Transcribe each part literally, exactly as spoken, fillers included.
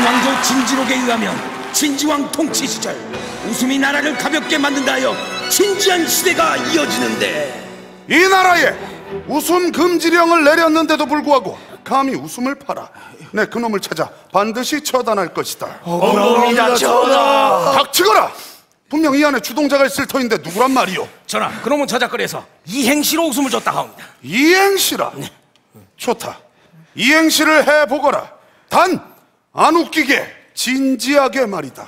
조선왕조 진지록에 의하면 진지왕 통치 시절 웃음이 나라를 가볍게 만든다 하여 진지한 시대가 이어지는데, 이 나라에 웃음 금지령을 내렸는데도 불구하고 감히 웃음을 팔아 내 그놈을 찾아 반드시 처단할 것이다. 어금이다 처다. 닥치거라. 분명 이 안에 주동자가 있을 터인데 누구란 말이오? 전하, 그놈은 저작거리에서 이행시로 웃음을 줬다 하옵니다. 이행시라? 네. 좋다. 이행시를 해보거라. 단 안 웃기게 진지하게 말이다.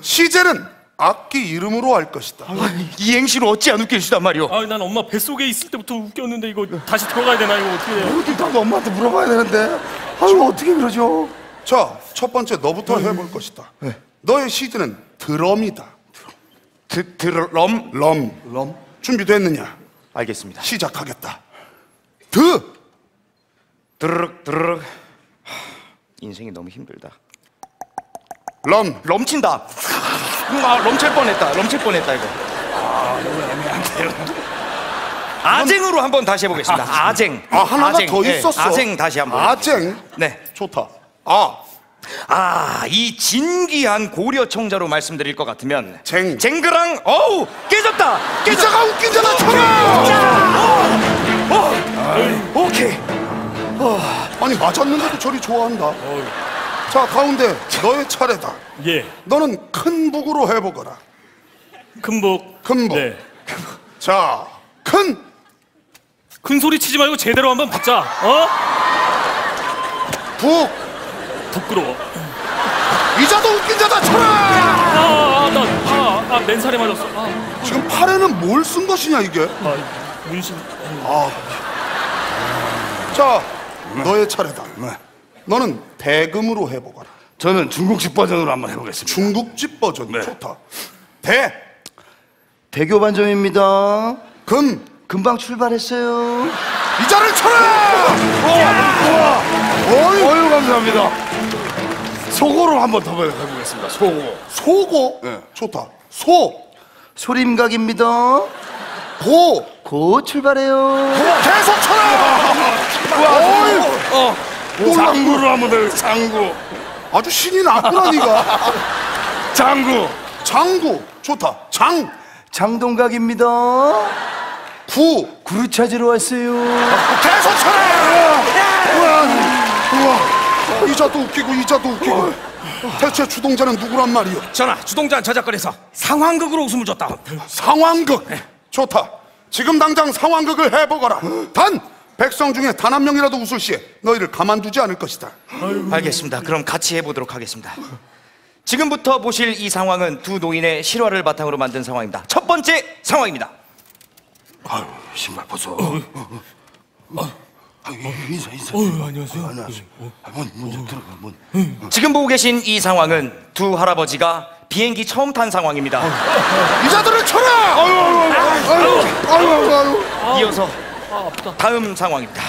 시제는 악기 이름으로 할 것이다. 아, 이행시로 어찌 안 웃길시단 말이오? 아, 난 엄마 뱃속에 있을 때부터 웃겼는데 이거 다시 들어가야 되나? 이거 어떻게 해? 모르겠다. 나도 엄마한테 물어봐야 되는데. 아유, 어떻게 그러죠? 자, 첫 번째 너부터 음. 해볼 것이다. 네. 너의 시제는 드럼이다. 드, 드럼? 럼. 럼? 준비됐느냐? 알겠습니다. 시작하겠다. 드! 드르륵 드르륵. 인생이 너무 힘들다. 럼! 럼친다! 아, 럼칠 뻔했다. 럼칠 뻔했다 이거. 아, 너무 애매한데요. 아쟁으로 한번 다시 해보겠습니다. 아, 아쟁. 아, 하나가 아쟁. 더 있었어. 네, 아쟁 다시 한번. 아쟁? 네. 좋다. 아. 아, 이 진귀한 고려 청자로 말씀드릴 것 같으면 쟁. 쟁그랑. 어우, 깨졌다. 기자가 웃긴잖아, 쳐라. 오케이. 어. 아니, 맞았는데도 저리 좋아한다. 어이. 자, 가운데 너의 차례다. 예. 너는 큰 북으로 해보거라. 큰 북. 큰 북. 네. 자, 큰. 큰 소리 치지 말고 제대로 한번 붙자. 어? 북. 부끄러워. 이자도 웃긴 자다 쳐라. 아, 나, 아, 아, 맨살에 맞았어. 아. 지금 팔에는 뭘 쓴 것이냐 이게? 아, 문신. 아. 자, 네. 너의 차례다. 네. 너는 대금으로 해보거라. 저는 중국집 버전으로 한번 해보겠습니다. 중국집 버전. 네. 좋다. 대. 대교 반점입니다. 금. 금방 출발했어요. 이자를 쳐라. 어유, 감사합니다. 소고로 한번 더 해보겠습니다. 소고. 소고? 네. 좋다. 소. 소림각입니다. 고. 고 출발해요. 고. 계속 쳐라. 어유. 어. 장구로 한번 더. 장구. 아주 신이 났구나 니가. 장구. 장구. 좋다. 장. 장동각입니다. 구. 구루 찾으러 왔어요. 계속 쳐라. 우와, 이자도 웃기고 이자도 웃기고. 대체 주동자는 누구란 말이오? 전하, 주동자는 저작거리에서 상황극으로 웃음을 줬다. 상황극? 네. 좋다. 지금 당장 상황극을 해보거라. 단! 백성 중에 단 한 명이라도 웃을 시에 너희를 가만두지 않을 것이다. 아이고. 알겠습니다. 그럼 같이 해보도록 하겠습니다. 지금부터 보실 이 상황은 두 노인의 실화를 바탕으로 만든 상황입니다. 첫 번째 상황입니다. 아유, 신발 벗어. 어, 어, 어. 어. 아, 인사, 인사. 어, 안녕하세요. 아, 안녕하세요. 어. 아, 뭔, 뭔, 어. 들어가, 뭔. 어. 지금 보고 계신 이 상황은 두 할아버지가 비행기 처음 탄 상황입니다. 어. 어. 이자들을 쳐라! 아유, 아유, 아유, 아유, 아유, 아유. 이어서 아, 다음 상황입니다.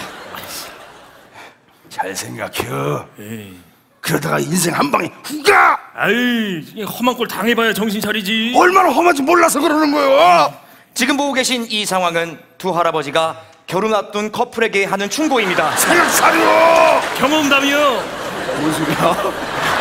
잘 생각해요. 에이. 그러다가 인생 한 방에 후가! 아이, 험한 꼴 당해봐야 정신 차리지. 얼마나 험한지 몰라서 그러는 거예요. 음. 지금 보고 계신 이 상황은 두 할아버지가 결혼 앞둔 커플에게 하는 충고입니다. 살살! 경험담이요. 뭔 소리야?